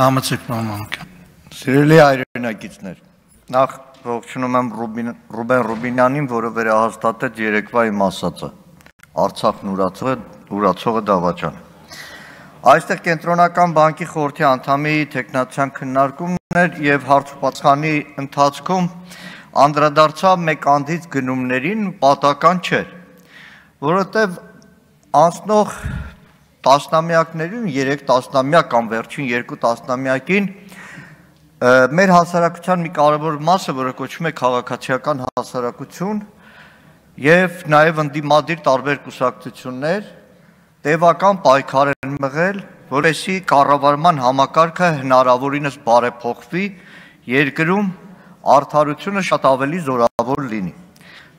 Armatsik Manukyan. Սիրելի հայրենակիցներ, նախ ողջունում եմ Ռուբեն Ռուբինյանին, որը հաստատեց երեկվա իմ ասածը. Արցախն ուրացողը դավաճան. Այստեղ Կենտրոնական բանկի խորհրդի անդամի տեխնացիական քննարկումներ եւ հարցպատասխանի ընթացքում անդրադարձավ մեկ անդից գնումներին, պատական չէր, որովհետեւ անցնող տասնամյակներում, 3 տասնամյակ կամ վերջին 2 տասնամյակին մեր հասարակության մի կարևոր մասը, որը կոչվում է քաղաքացիական հասարակություն եւ նաեւ ընդդիմադիր տարբեր կուսակցություններ Տևական պայքար են մղել, որպեսզի կառավարման համակարգը հնարավորինս բարեփոխվի, երկրում արդարությունը շատ ավելի զորավոր լինի.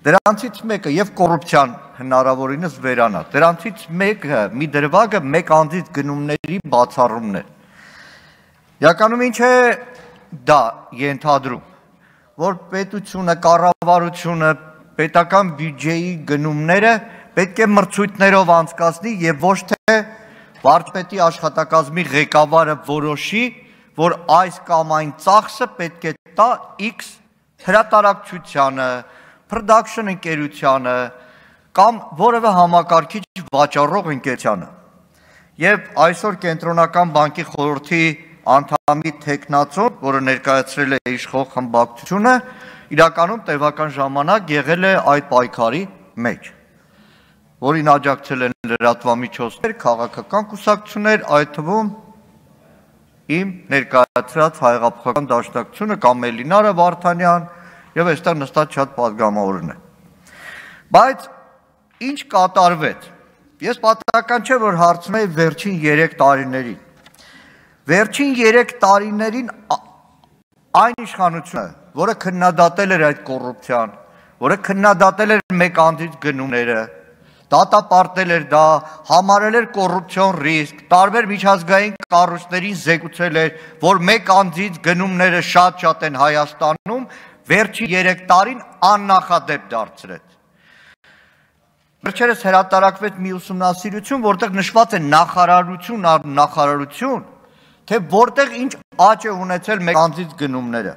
Դրանցից մեկը եւ կոռուպցիան հնարավորինս վերանա. Դրանցից մեկը մի դրվագը մեկ անձից գնումների բացառումն է. Իրականում ինչ է դա ենթադրում, որ պետությունը, կառավարությունը, պետական բյուջեի գնումները Պետք է մրցույթներով անցկացնի եւ ոչ թե վարչապետի աշխատակազմի ղեկավարը որոշի, որ այս կամ այն ծախսը պետք է տա X հրատարակչությանը, production ընկերությանը կամ որևէ համակարգիչ վաճառող ընկերությանը։ Եվ այսօր Կենտրոնական բանկի խորհրդի անդամի տեխնացոն, որը ներկայացրել է իշխող խմբակցությունը, իրականում տևական ժամանակ եղել է այդ պայքարի մեջ։ Որին աջակցել են լրատվամիջոցներ, քաղաքական կուսակցություններ, այդ թվում իմ ներկայացրած հայեղափոխական դաշնակցությունը կամ Էլինարը Վարդանյան եւ այստեղ նստած շատ պատգամավորն է։ Բայց ինչ կատարվեց։ Ես պատահական չէ որ հարցնեի վերջին 3 տարիներին։ Վերջին 3 տարիներին այն իշխանությունը, որը քննադատել էր այդ կոռուպցիան, որը քննադատել էր մեկ անձից գնումները Դատապարտել էր դա, համարել էր կոռուպցիոն ռիսկ, տարբեր միջազգային կառույցներին զեկուցել էր, որ մեկ անձից գնումները շատ-շատ են Հայաստանում, վերջին 3 տարին աննախադեպ դարձրեց։ Վերջերս հրատարակվեց մի ուսումնասիրություն, որտեղ նշված է նախարարություն առ նախարարություն, թե որտեղ ինչ աճ է ունեցել մեկ անձից գնումները։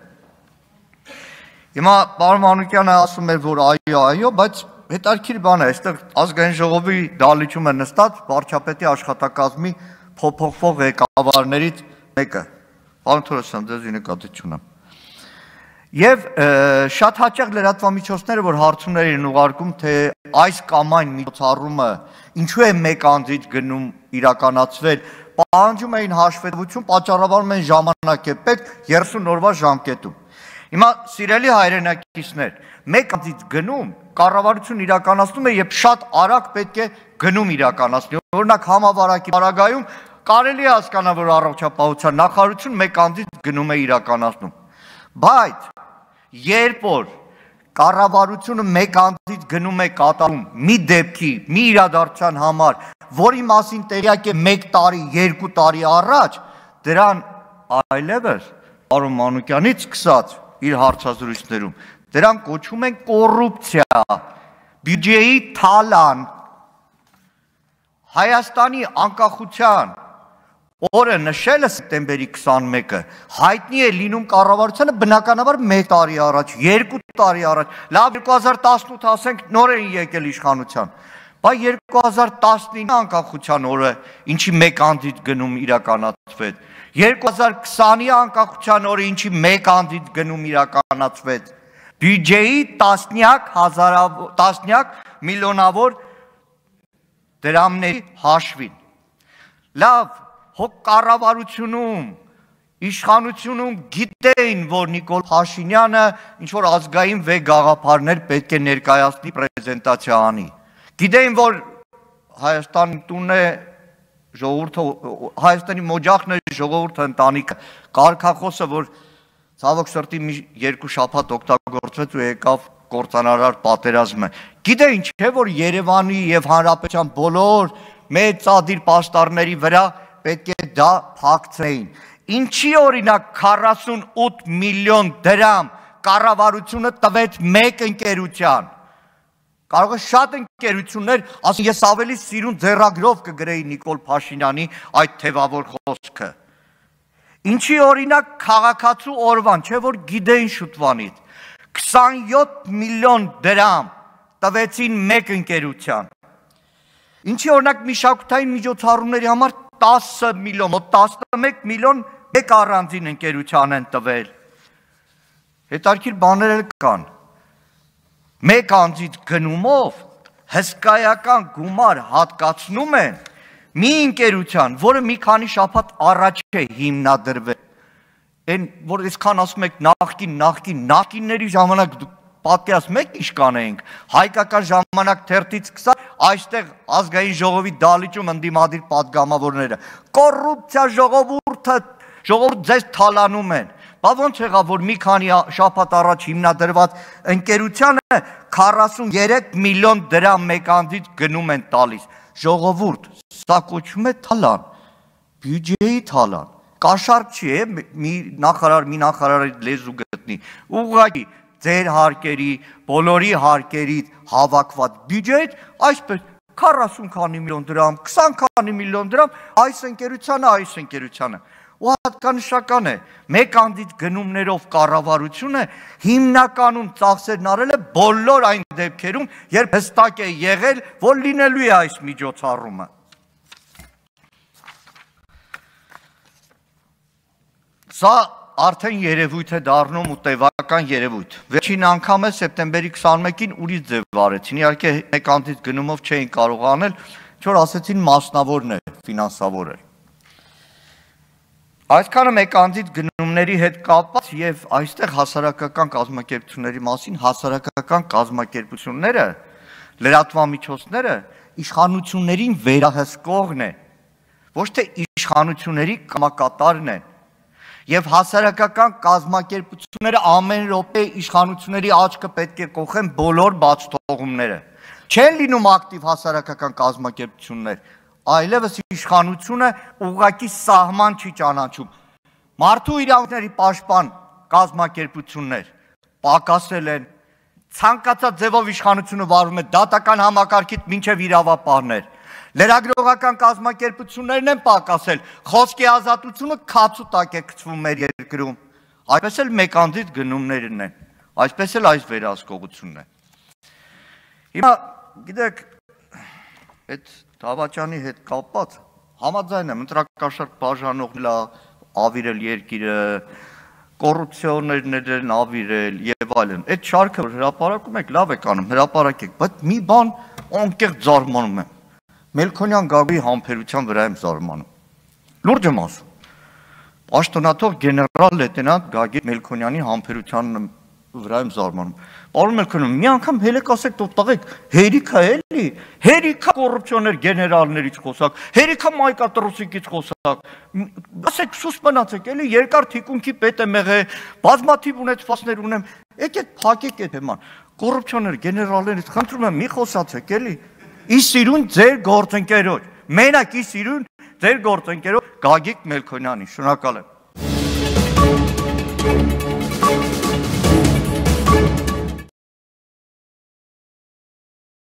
Հիմա պարոն Մանուկյանը ասում է, որ այո, բայց Հետաքրքիր բան է, այստեղ ազգային ժողովի դահլիճում է նստած վարչապետի աշխատակազմի փոփոխվող ղեկավարներից մեկը, պարոն Թորոսյան, ձեզի նկատմամբ։ Եվ շատ հաճախ լրատվամիջոցները, որ հարցումներ են ուղարկում, թե այս կամ այն միջոցառումը ինչու է մեկ անձից գնում իրականացվել, պահանջում էին հաշվետվություն, պատճառաբանում են ժամանակ է պետք 30 օրվա ժամկետում։ Հիմա սիրելի հայրենակիցներ, մեկ անձից գնում կառավարություն իրականացնում է, երբ շատ արագ պետք է գնում իրականացնի։ Օրինակ համավարակի բարագայում կարելի է հասկանալ, որ առողջապահության նախարարություն մեկ անձից գնում է իրականացնում։ Բայց երբ որ կառավարությունը մեկ անձից գնում է կատարում մի դեպքի, մի իրադարձության համար, որի մասին տեղյակ է 1 տարի, 2 տարի առաջ, դրան այլևս պարոն Մանուկյանից սկսած իր հարցազրույցներում դրան կոչում են կոռուպցիա, բյուջեի թալան, Հայաստանի անկախության օրը նշելը սեպտեմբերի 21-ը հայտնի է լինում կառավարությանը բնականաբար 1 տարի առաջ, 2 տարի առաջ, լավ 2018 ասենք նոր են եկել իշխանության, բայց 2019 անկախության օրը ինչի մեկ անձից գնում իրականացվեց 2020-ի անկախության օրը ինչի մեկ անձից գնում իրականացվեց։ Բյուջեի տասնյակ միլիոնավոր դրամների հաշվին։ Լավ, հոգ կառավարությունում, իշխանությունում գիտեին, որ Նիկոլ Փաշինյանը ինչ-որ ազգային վեգ գաղափարներ պետք է ներկայացնի պրեզենտացիա անի։ Գիտեին, որ Հայաստանի տունն է Հայաստանի մոջախն է ժողովուրդը ընտանիքը, կարգախոսը, որ ցավոք սրտի մի 2 շաբաթ օգտագործվեց ու եկավ կործանարար պատերազմը։ Գիտե ինչ է, որ Երևանի եւ Հանրապետության բոլոր մեծադիր պաստառների վրա պետք է դա փակցեին։ Ինչի օրինակ 48 միլիոն դրամ կառավարությունը տվեց մեկ ընկերության։ Կարող է շատ ընկերություններ, ասեն ես ավելի սիրուն ձեռագրով կգրեի Նիկոլ Փաշինյանի այդ թևավոր խոսքը։ Ինչի օրինակ քաղաքացու օրվան, չէ՞ որ գիտեն շուտվանից 27 միլիոն դրամ տվեցին մեկ ընկերության։ Ինչի օրինակ մշակութային միջոցառումների համար 10 միլիոն, 11 միլիոն մեկ առանձին ընկերության են տվել։ Հետաքրքիր բաներ էլ կան։ Մեկ անձից գնումով հսկայական գումար հատկացնում են մի ընկերության, որը մի քանի շաբաթ առաջ է հիմնադրվել, այն որ այսքան ասում եք նախկինների ժամանակ պատկերացնում եք ինչ կանեինք, հայկական ժամանակ թերթից սկսած այստեղ ազգային ժողովի դալիճում ընդդիմադիր պատգամավորները, կոռուպցիա ժողովուրդ ձեզ թալանում են, բայց ոնց եղավ որ մի քանի շաբաթ առաջ հիմնադրված ընկերությանը 43 միլիոն դրամ մեկ անձից գնում են տալիս, ժողովուրդ սա կոչվում է թալան, բյուջեի թալան, կաշառք չի է, մի նախարարի լեզու գտնի, ուղղակի ձեր հարկերի, բոլորի հարկերի հավաքված բյուջեից, այսպես 40 քանի միլիոն դրամ, 20 քանի միլիոն դրամ, այս ընկերությանը, ու հատկանշական է, մեկ անձից գնումներով կառավարությունը հիմնականում ծախսերն արել է բոլոր այն դեպքերում, երբ հստակ է եղել, որ լինելու է այս միջոցառումը։ Սա արդեն երևույթ է դառնում ու տևական երևույթ։ Վերջին անգամ է սեպտեմբերի 21-ին ուրիշ ձև արեցին, իհարկե մեկ անձից գնումով չէին կարող անել, չոր ասեցին մասնավորն է, ֆինանսավորը։ Այսքանը մեկ անձից գնումների հետ կապված եւ այստեղ հասարակական կազմակերպությունների մասին լրատվամիջոցները իշխանություններին վերահսկողն է, ոչ թե իշխանությունների կամակատարն են։ Եվ հասարակական կազմակերպությունները ամեն րոպե իշխանությունների աչքը պետք է կողեն բոլոր բացթողումները։ Չեն լինում ակտիվ հասարակական կազմակերպություններ, այլևս իշխանությունը ուղղակի սահման չի ճանաչում։ Մարդու իրավունքների պաշտպան կազմակերպություններ պակասել են, ցանկացած ձևով իշխանությունը վարվում է դատական համակարգից մինչև իրավապահներ։ Լրագրողական կազմակերպություններն են պակասել, խոսքի ազատությունը քացու տակ է գցվում մեր երկրում, այսպես էլ մեկ անձից գնումներն են, այսպես էլ այս վերահսկողությունն է։ Հիմա գիտեք, այդ դավաճանի հետ կապված համաձայն եմ, ընտրակաշառք բաժանողն է ավիրել երկիրը, կոռուպցիոներն են ավիրել եւ այլն։ Այդ շարքը հրապարակում եք, լավ եք անում, հրապարակեք, բայց մի բան անկեղծ զարմանում եմ, Մելքոնյան Գագիկի համբերության վրա եմ զարմանում։ Լուրջ եմ ասում։ Պաշտոնաթող գեներալ լեյտենանտ Գագիկ Մելքոնյանի համբերության վրա եմ զարմանում։ Պարոն Մելքոնյան, մի անգամ հելեք ասեք, տղեկ, հերիքա էլի, հերիքա կոռուպցիոներ գեներալներից խոսակ, հերիքա մայկատրոսիկից խոսակ։ Ասեք, սուս մնացեք, էլի երկար թիկունքի պետ եմ եղել, բազմաթիվ ունեցվածներ ունեմ, եկեք փակեք այդ թեման։ Կոռուպցիոներ գեներալներից խնդրում եմ, մի խոսացեք, էլի։ Իսիրուն ձեր գործընկերոջ, մենակ իսիրուն ձեր գործընկերոջ Գագիկ Մելքոնյանի, շնորհակալ եմ։